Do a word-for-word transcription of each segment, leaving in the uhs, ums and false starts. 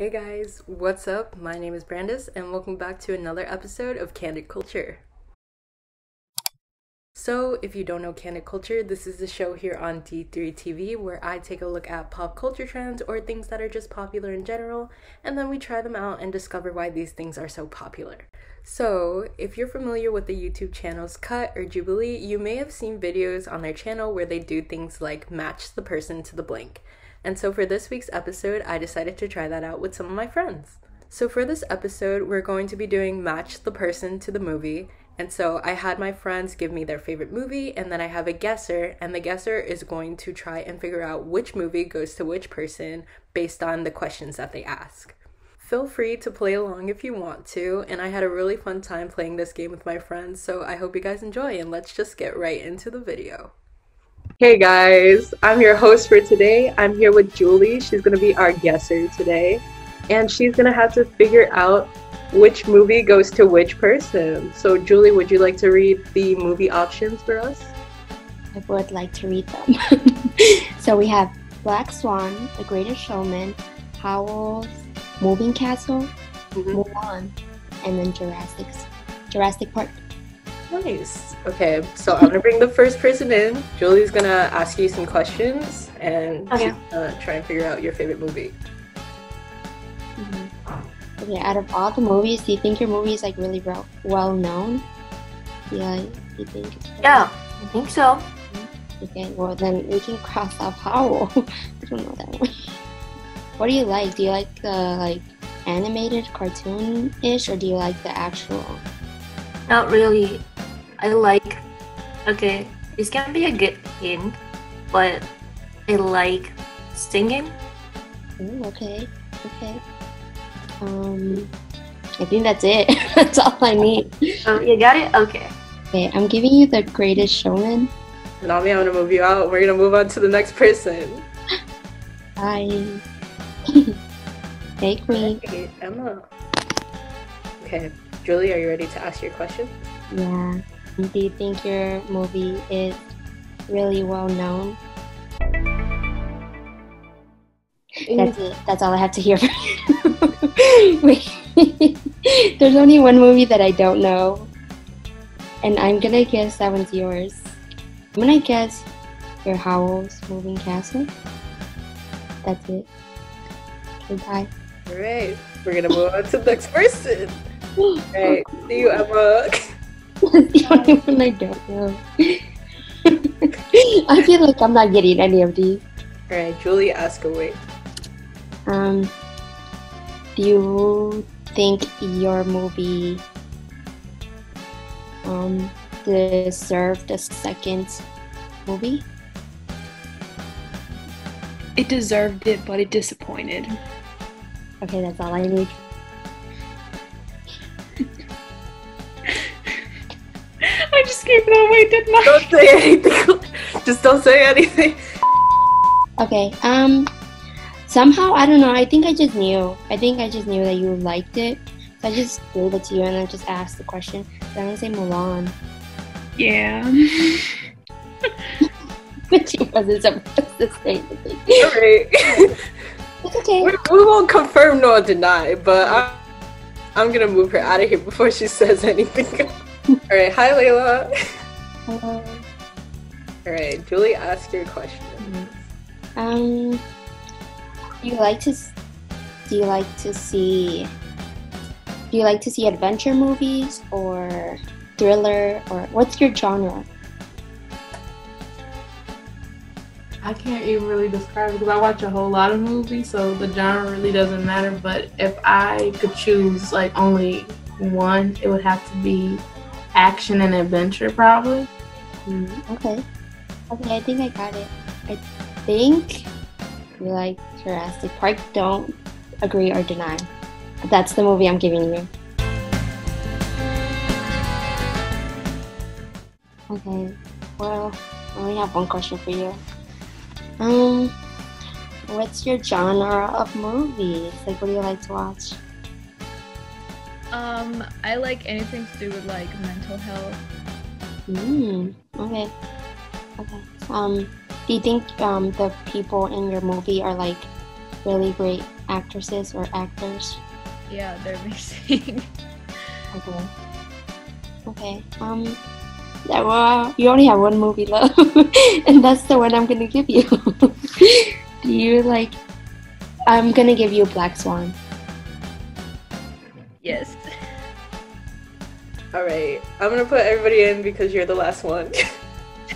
Hey guys, what's up? My name is Brandis and welcome back to another episode of Candid Culture. So if you don't know Candid Culture, this is the show here on D three T V where I take a look at pop culture trends or things that are just popular in general, and then we try them out and discover why these things are so popular. So if you're familiar with the YouTube channels Cut or Jubilee, you may have seen videos on their channel where they do things like match the person to the blank. And so for this week's episode, I decided to try that out with some of my friends. So for this episode, we're going to be doing match the person to the movie. And so I had my friends give me their favorite movie, and then I have a guesser, and the guesser is going to try and figure out which movie goes to which person based on the questions that they ask. Feel free to play along if you want to, and I had a really fun time playing this game with my friends, so I hope you guys enjoy, and let's just get right into the video. Hey guys, I'm your host for today. I'm here with Julie. She's going to be our guesser today. And she's going to have to figure out which movie goes to which person. So Julie, would you like to read the movie options for us? I would like to read them. So we have Black Swan, The Greatest Showman, Howl's Moving Castle, mm-hmm. Mulan, and then Jurassic, Jurassic Park. Nice. Okay, so I'm gonna bring the first person in. Julie's gonna ask you some questions, and okay. she's gonna try and figure out your favorite movie. Mm-hmm. Okay, out of all the movies, do you think your movie is like really well known? Yeah, do you think? Yeah, I think so. Okay, well then we can cross off Howl. I don't know that one. What do you like? Do you like the like animated cartoon-ish, or do you like the actual? Not really. I like, okay, this can be a good hint, but I like singing. Ooh, okay, okay. Um, I think that's it. That's all I need. Oh, you got it? Okay. Okay, I'm giving you The Greatest Showman. Nami, I'm gonna move you out. We're gonna move on to the next person. Bye. Take me. Hey, Emma. Okay, Julie, are you ready to ask your question? Yeah. Do you think your movie is really well known? That's it. That's all I have to hear from you. Wait. There's only one movie that I don't know, and I'm gonna guess that one's yours. I'm gonna guess your Howl's Moving Castle. That's it. Okay, bye. All right. We're gonna move on to the next person. All right. See you, Emma. That's the only one I don't know. I feel like I'm not getting any of these. Alright, Julie, ask away. Um, do you think your movie um deserved a second movie? It deserved it, but it disappointed. Okay, that's all I need. I just gave it away, didn't I? Don't say anything. Just don't say anything. Okay. Um. Somehow, I don't know. I think I just knew. I think I just knew that you liked it. So I just gave it to you and I just asked the question. So I'm gonna say Mulan. Yeah. She wasn't supposed to say anything. All right. It's okay. We, we won't confirm nor deny, but I, I'm gonna move her out of here before she says anything. Alright, hi Layla! Hello. Alright, Julie, ask your question. Um, do you like to, do you like to see, do you like to see adventure movies or thriller, or what's your genre? I can't even really describe it because I watch a whole lot of movies, so the genre really doesn't matter, but if I could choose like only one, it would have to be action and adventure, probably. Mm, okay. Okay, I think I got it. I think you like Jurassic Park. Don't agree or deny. That's the movie I'm giving you. Okay. Well, I only have one question for you. Um, what's your genre of movies? Like, what do you like to watch? Um, I like anything to do with like mental health. Mm, okay. Okay. Um, do you think um the people in your movie are like really great actresses or actors. Yeah, they're amazing. Okay. Okay. Um, that, well, you only have one movie left, and that's the one I'm gonna give you. Do you like? I'm gonna give you Black Swan. Yes. All right. I'm gonna put everybody in because you're the last one.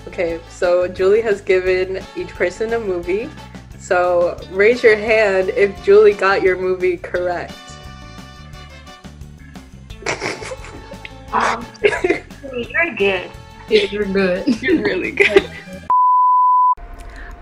Okay. So Julie has given each person a movie. So raise your hand if Julie got your movie correct. Um, you're good. Yeah, you're good. You're really good.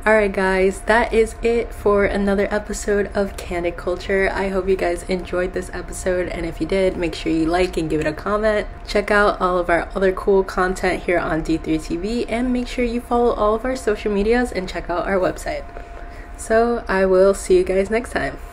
Alright guys, that is it for another episode of Candid Culture. I hope you guys enjoyed this episode, and if you did, make sure you like and give it a comment. Check out all of our other cool content here on D three T V, and make sure you follow all of our social medias and check out our website. So I will see you guys next time.